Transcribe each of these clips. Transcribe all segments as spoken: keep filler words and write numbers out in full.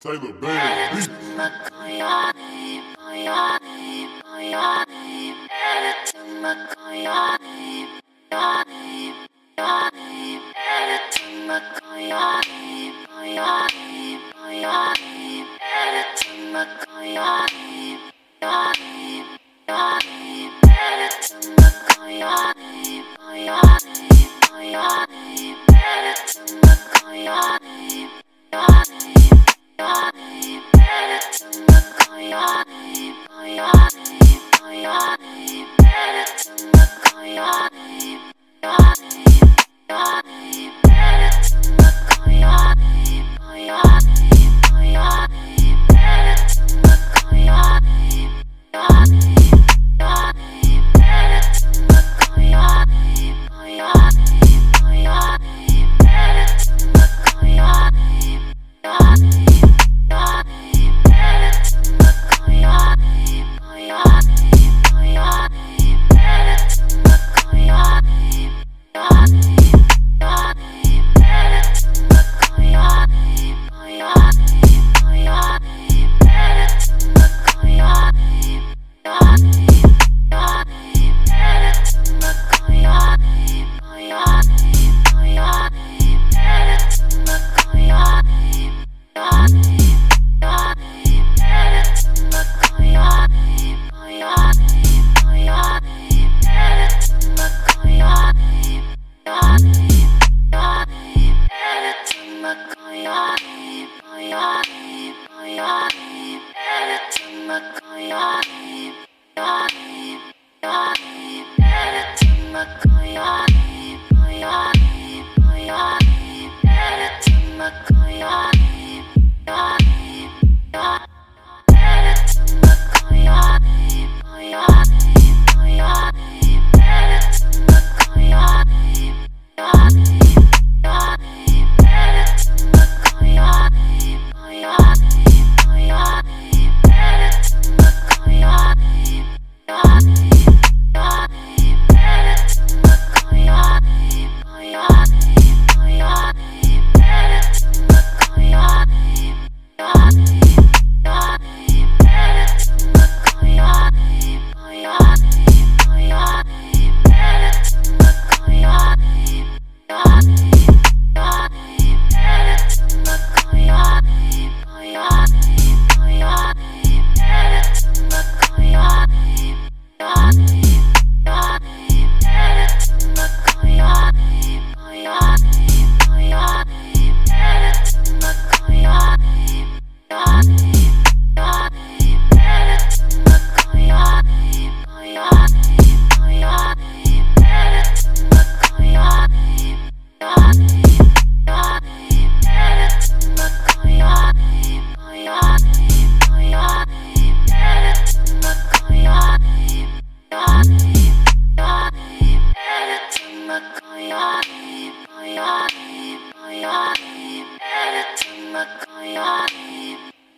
Taylor Band.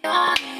Bye.